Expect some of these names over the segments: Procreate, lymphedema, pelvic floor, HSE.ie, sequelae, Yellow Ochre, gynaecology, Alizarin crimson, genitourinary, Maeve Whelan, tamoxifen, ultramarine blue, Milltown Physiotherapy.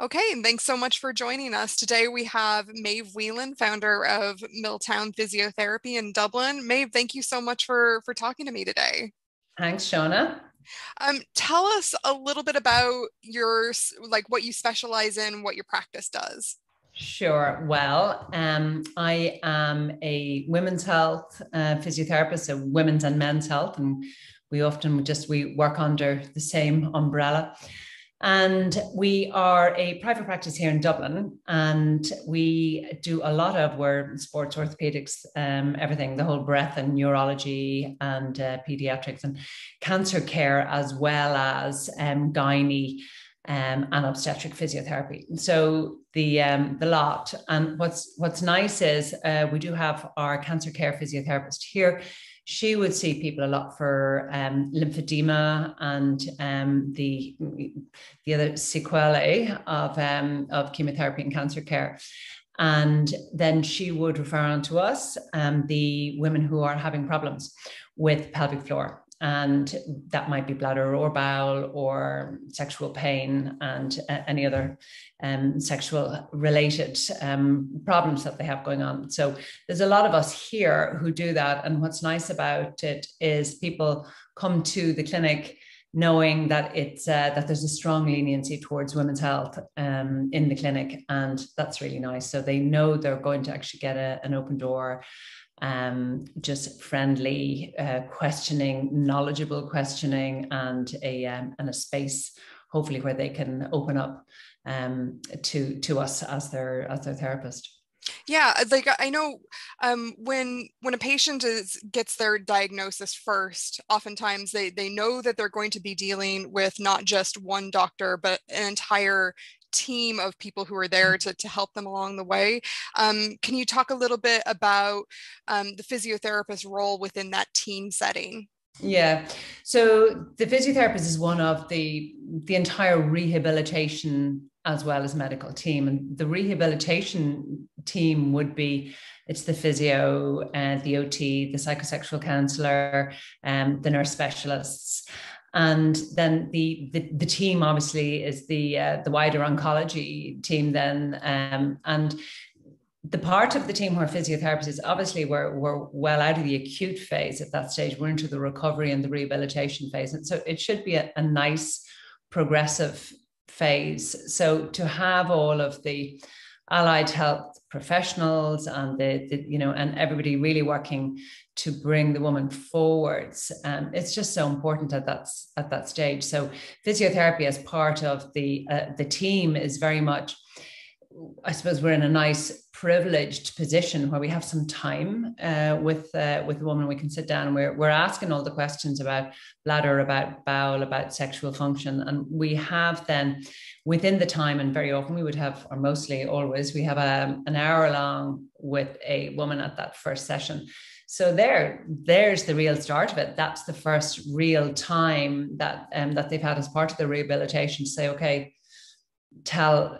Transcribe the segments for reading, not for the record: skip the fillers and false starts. Okay, and thanks so much for joining us. Today we have Maeve Whelan, founder of Milltown Physiotherapy in Dublin. Maeve, thank you so much for talking to me today. Thanks, Shauna. Tell us a little bit about your, what you specialize in, what your practice does. Sure. Well, I am a women's health physiotherapist, so women's and men's health, and we work under the same umbrella. And we are a private practice here in Dublin, and we do a lot of sports orthopedics, everything, the whole breadth, and neurology and pediatrics and cancer care, as well as gynae and obstetric physiotherapy. So the lot. And what's nice is we do have our cancer care physiotherapist here. She would see people a lot for lymphedema and the other sequelae of chemotherapy and cancer care. And then she would refer on to us the women who are having problems with pelvic floor. And that might be bladder or bowel or sexual pain and any other sexual related problems that they have going on. So there's a lot of us here who do that. And what's nice about it is people come to the clinic knowing that that there's a strong leniency towards women's health in the clinic. And that's really nice. So they know they're going to actually get an open door, just friendly questioning, knowledgeable questioning, and a space hopefully where they can open up to us as their therapist. Yeah, I know when a patient gets their diagnosis first, oftentimes they know that they're going to be dealing with not just one doctor, but an entire team of people who are there to help them along the way. Can you talk a little bit about the physiotherapist's role within that team setting? Yeah, so the physiotherapist is one of the entire rehabilitation as well as medical team. And the rehabilitation team would be, it's the physio, the OT, the psychosexual counselor, the nurse specialists. And then the team obviously is the wider oncology team then, and the part of the team where physiotherapists is obviously we're well out of the acute phase at that stage. We're into the recovery and the rehabilitation phase. And so it should be a nice progressive phase. So to have all of the allied health professionals and and everybody really working to bring the woman forwards. It's just so important at that stage. So physiotherapy as part of the team is very much, I suppose we're in a nice privileged position where we have some time with the woman. We can sit down and we're asking all the questions about bladder, about bowel, about sexual function. And we have then within the time, and very often we would have, or mostly always, we have an hour long with a woman at that first session. So there's the real start of it. That's the first real time that they've had as part of the rehabilitation to say, okay, tell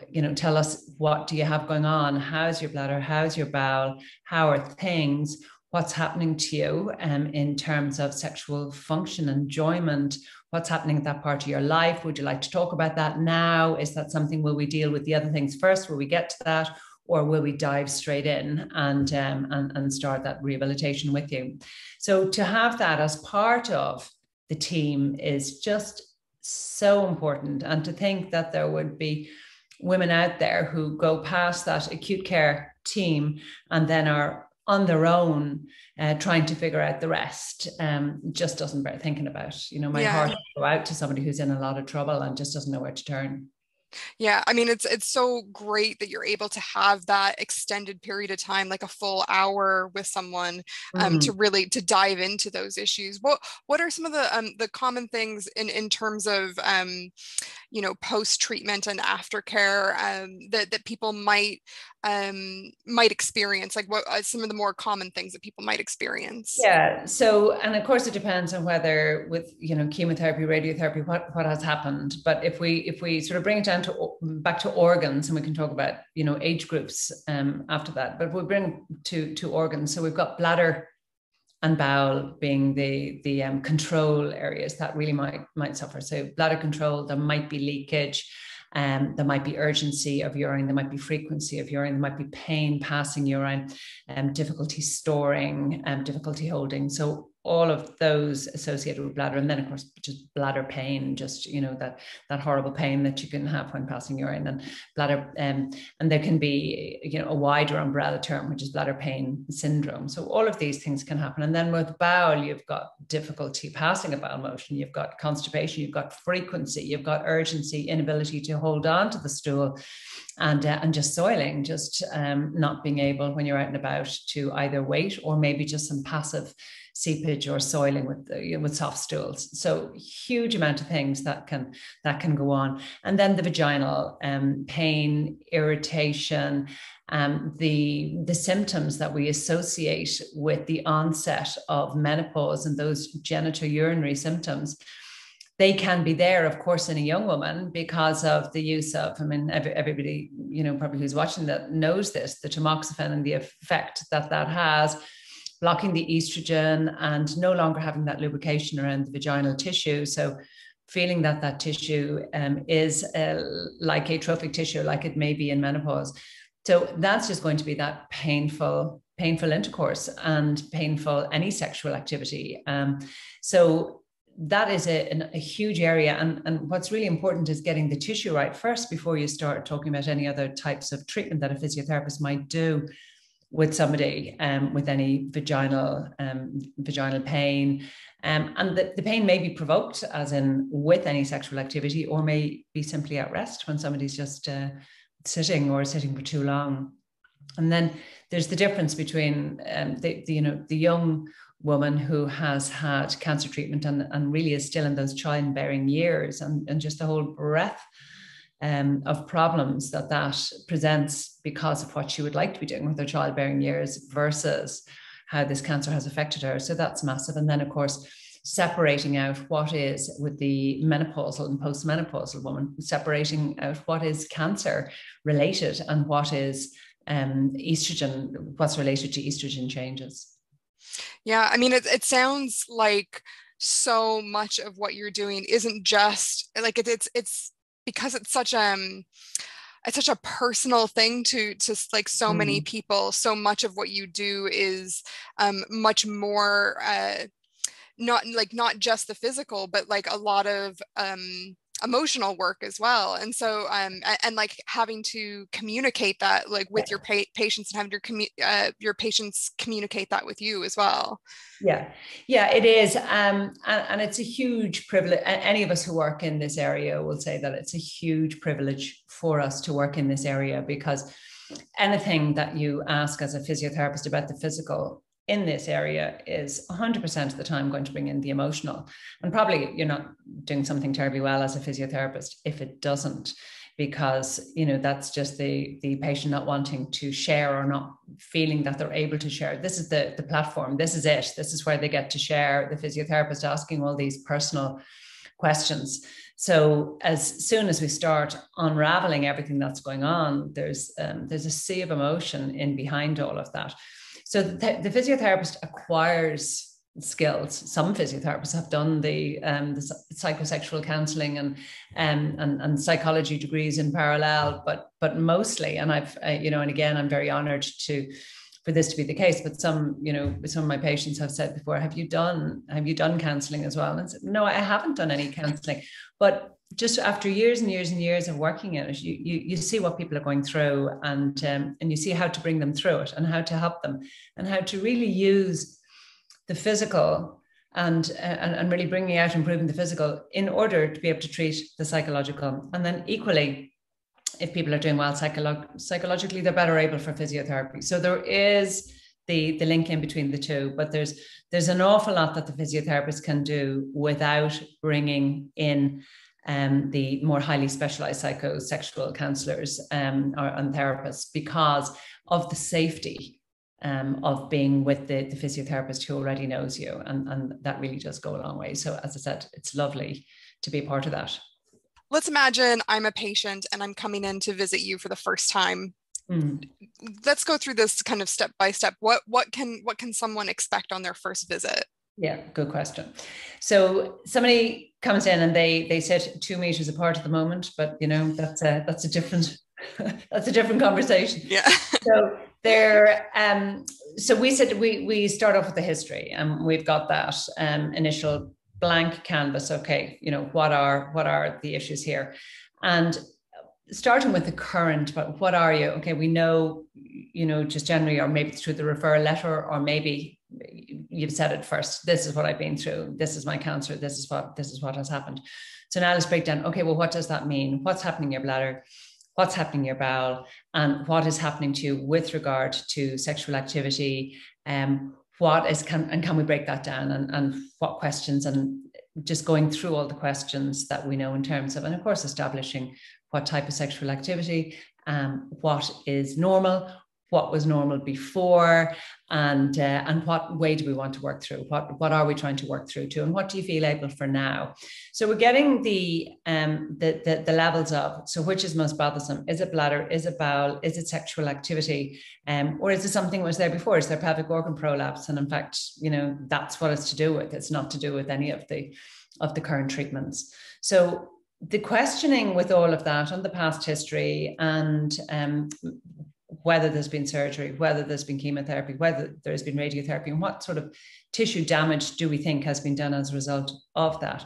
us, what do you have going on? How's your bladder? How's your bowel? How are things? What's happening to you in terms of sexual function, enjoyment? What's happening at that part of your life? Would you like to talk about that now? Is that something, will we deal with the other things first? Will we get to that? Or will we dive straight in and start that rehabilitation with you? So to have that as part of the team is just so important. And to think that there would be women out there who go past that acute care team and then are on their own trying to figure out the rest just doesn't bear thinking about. Heart would go out to somebody who's in a lot of trouble and just doesn't know where to turn. Yeah, I mean, it's so great that you're able to have that extended period of time, like a full hour with someone, to dive into those issues. What are some of the common things in terms of post-treatment and aftercare that people might experience? Like, what are some of the more common things that people might experience? Yeah. So, and of course, it depends on whether with chemotherapy, radiotherapy, what has happened. But if we sort of bring it down back to organs, and we can talk about age groups after that, but we'll bring to organs. So we've got bladder and bowel being the control areas that really might suffer. So bladder control, there might be leakage, There might be urgency of urine, there might be frequency of urine, there might be pain passing urine, difficulty storing, difficulty holding. So all of those associated with bladder, and then of course just bladder pain, just, you know, that horrible pain that you can have when passing urine, and bladder, and there can be, you know, a wider umbrella term, which is bladder pain syndrome. So all of these things can happen. And then with bowel, you've got difficulty passing a bowel motion, you've got constipation, you've got frequency, you've got urgency, inability to hold on to the stool, and just soiling, just not being able when you're out and about to either wait, or maybe just some passive seepage or soiling with soft stools. So huge amount of things that can go on. And then the vaginal pain, irritation, the symptoms that we associate with the onset of menopause and those genitourinary symptoms. They can be there, of course, in a young woman because of the use of, I mean, everybody, you know, probably who's watching that knows this, the tamoxifen and the effect that has, blocking the estrogen and no longer having that lubrication around the vaginal tissue. So feeling that tissue is like atrophic tissue, like it may be in menopause. So that's just going to be that painful intercourse and painful any sexual activity. So that is a huge area. And what's really important is getting the tissue right first before you start talking about any other types of treatment that a physiotherapist might do with somebody with any vaginal pain. And the pain may be provoked, as in with any sexual activity, or may be simply at rest when somebody's just sitting for too long. And then there's the difference between the young woman who has had cancer treatment and really is still in those childbearing years, and just the whole breadth of problems that presents because of what she would like to be doing with her childbearing years versus how this cancer has affected her. So that's massive. And then, of course, separating out what is, with the menopausal and postmenopausal woman, separating out what is cancer related and what is estrogen, what's related to estrogen changes. Yeah, I mean, it sounds like so much of what you're doing isn't just like it's because it's such a personal thing to like so many people. So much of what you do is much more not just the physical, but like a lot of emotional work as well. And so and like having to communicate that like with your patients, and having your patients communicate that with you as well. Yeah it is, and it's a huge privilege. Any of us who work in this area will say that it's a huge privilege for us to work in this area, because anything that you ask as a physiotherapist about the physical in this area is 100% of the time going to bring in the emotional. And probably you're not doing something terribly well as a physiotherapist if it doesn't, because, you know, that's just the patient not wanting to share or not feeling that they're able to share. This is the platform. This is it. This is where they get to share, the physiotherapist asking all these personal questions. So as soon as we start unraveling everything that's going on, there's a sea of emotion in behind all of that. So the physiotherapist acquires skills. Some physiotherapists have done the psychosexual counselling and psychology degrees in parallel, but mostly, and I've you know, and again, I'm very honoured for this to be the case. But some, you know, some of my patients have said before, have you done counselling as well? And I said, no, I haven't done any counselling, but just after years and years and years of working in it, you see what people are going through, and you see how to bring them through it, and how to help them, and how to really use the physical and really bringing out, improving the physical in order to be able to treat the psychological. And then equally, if people are doing well psychologically, they're better able for physiotherapy. So there is the link in between the two, but there's an awful lot that the physiotherapist can do without bringing in the more highly specialized psychosexual counselors and therapists, because of the safety of being with the physiotherapist who already knows you. And that really does go a long way. So as I said, it's lovely to be a part of that. Let's imagine I'm a patient and I'm coming in to visit you for the first time. Let's go through this kind of step by step. What can someone expect on their first visit? Yeah, good question. So somebody comes in and they sit 2 meters apart at the moment, but you know, that's a different conversation. Yeah. So there, so we said we start off with the history, and we've got that initial blank canvas. Okay, you know, what are the issues here, and starting with the current, but what are you? Okay, we know, you know, just generally, or maybe through the referral letter, or maybe you've said it first. This is what I've been through. This is my cancer. This is what has happened. So now let's break down. Okay, well, what does that mean? What's happening in your bladder? What's happening in your bowel? And what is happening to you with regard to sexual activity? Can we break that down? And what questions? And just going through all the questions that we know in terms of, and of course, establishing what type of sexual activity, what is normal, what was normal before, and what way do we want to work through? What are we trying to work through to, and what do you feel able for now? So we're getting the levels of, so which is most bothersome? Is it bladder? Is it bowel? Is it sexual activity? Or is it something that was there before? Is there pelvic organ prolapse? And in fact, you know, that's what it's to do with. It's not to do with any of the current treatments. So the questioning with all of that on the past history, and whether there's been surgery, whether there's been chemotherapy, whether there's been radiotherapy, and what sort of tissue damage do we think has been done as a result of that.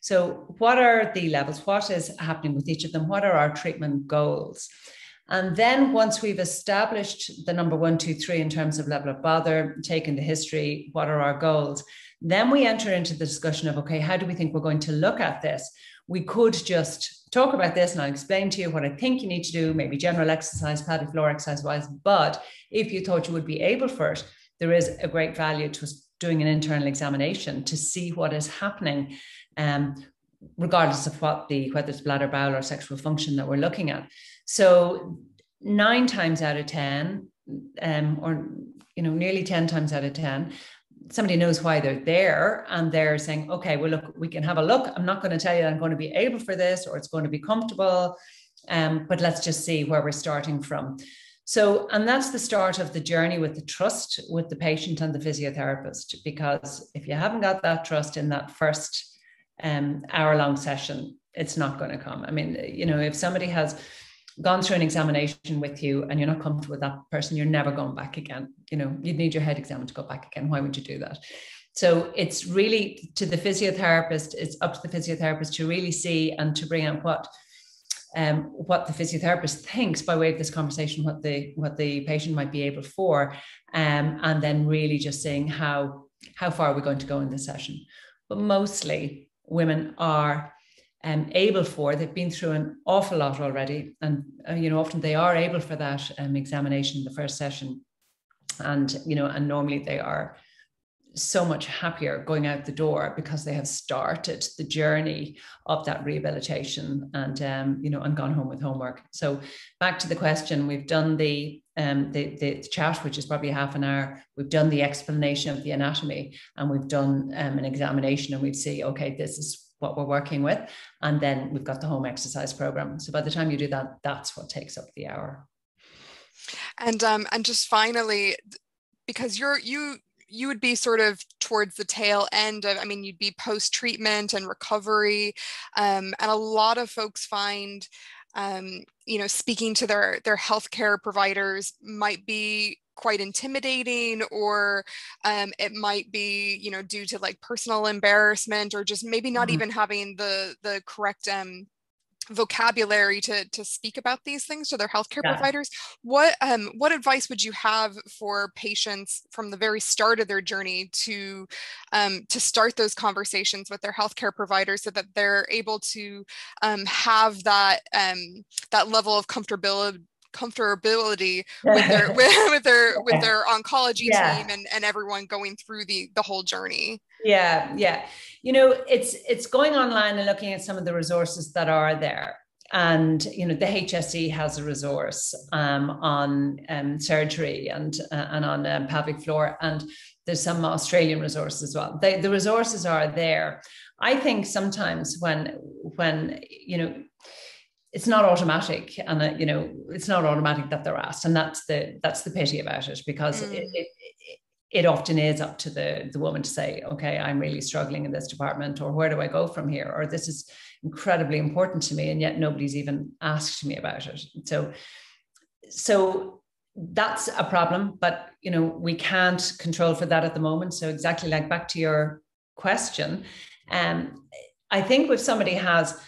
So what are the levels? What is happening with each of them? What are our treatment goals? And then once we've established the number 1, 2, 3 in terms of level of bother, taken the history, what are our goals? Then we enter into the discussion of, okay, how do we think we're going to look at this? We could just talk about this and I'll explain to you what I think you need to do, maybe general exercise, pelvic floor exercise wise. But if you thought you would be able for it, there is a great value to us doing an internal examination to see what is happening, regardless of whether it's bladder, bowel, or sexual function that we're looking at. So 9 times out of 10, or you know, nearly 10 times out of 10, somebody knows why they're there, and they're saying, okay, well, look, we can have a look. I'm not going to tell you I'm going to be able for this, or it's going to be comfortable, but let's just see where we're starting from. So, and that's the start of the journey with the trust with the patient and the physiotherapist, because if you haven't got that trust in that first hour-long session, it's not going to come. I mean, you know, if somebody has gone through an examination with you and you're not comfortable with that person, you're never going back again. You know, you'd need your head examined to go back again. Why would you do that? So it's really to the physiotherapist, it's up to the physiotherapist to really see and to bring out what the physiotherapist thinks by way of this conversation, what the patient might be able for, and then really just seeing how far are we going to go in this session. But mostly women are able for, they've been through an awful lot already, and you know, often they are able for that examination in the first session, and you know, and normally they are so much happier going out the door because they have started the journey of that rehabilitation, and you know, and gone home with homework. So back to the question, we've done the chat, which is probably half an hour. We've done the explanation of the anatomy, and we've done an examination, and we'd see, okay, this is what we're working with. And then we've got the home exercise program. So by the time you do that, that's what takes up the hour. And just finally, because you would be sort of towards the tail end of, I mean, you'd be post-treatment and recovery. And a lot of folks find, you know, speaking to their healthcare providers might be quite intimidating, or it might be, you know, due to like personal embarrassment, or just maybe not even having the correct vocabulary to speak about these things to their healthcare providers. What advice would you have for patients from the very start of their journey to start those conversations with their healthcare providers so that they're able to have that level of comfortability with their oncology team and everyone going through the whole journey? Yeah. You know, it's going online and looking at some of the resources that are there. And, you know, the HSE has a resource on surgery and on pelvic floor, and there's some Australian resources as well. The resources are there. I think sometimes when, you know, it's not automatic, and you know, it's not automatic that they're asked, and that's the pity about it, because it often is up to the woman to say, okay, I'm really struggling in this department, or where do I go from here? Or this is incredibly important to me, and yet nobody's even asked me about it. So that's a problem, but you know, we can't control for that at the moment. So exactly, like back to your question, I think if somebody has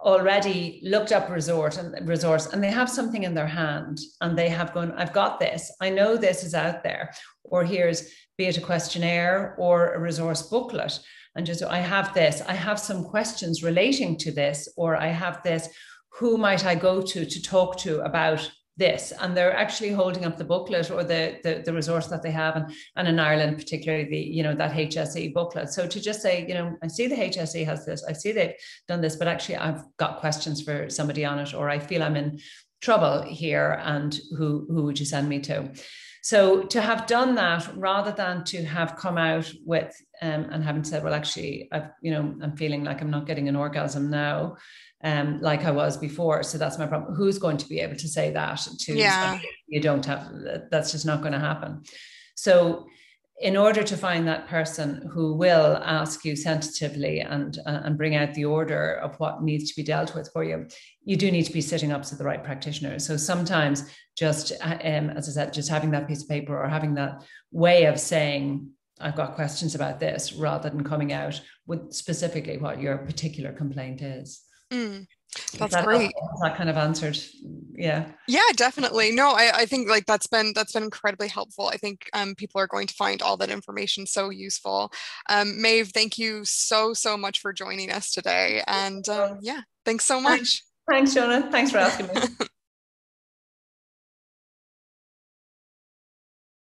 already looked up resource and they have something in their hand and they have gone, I've got this, I know this is out there, or here's, be it a questionnaire or a resource booklet, and just, I have this, I have some questions relating to this, or I have this, who might I go to talk to about this? And they're actually holding up the booklet or the resource that they have, and in Ireland particularly, the, you know, that HSE booklet. So to just say, you know, I see the HSE has this, I see they've done this, but actually I've got questions for somebody on it, or I feel I'm in trouble here, and who would you send me to? So to have done that, rather than to have come out with and having said, well, actually, I'm feeling like I'm not getting an orgasm now, like I was before. So that's my problem. Who's going to be able to say that to? Yeah. You don't have, that's just not going to happen. So in order to find that person who will ask you sensitively and bring out the order of what needs to be dealt with for you, you do need to be sitting up to the right practitioner. So sometimes just, as I said, just having that piece of paper or having that way of saying, I've got questions about this, rather than coming out with specifically what your particular complaint is. Mm. That's great. That kind of answered. Yeah, definitely. No, I think like that's been incredibly helpful. I think people are going to find all that information so useful. Maeve, thank you so much for joining us today. And thanks so much. Thanks, Jonah. Thanks for asking me.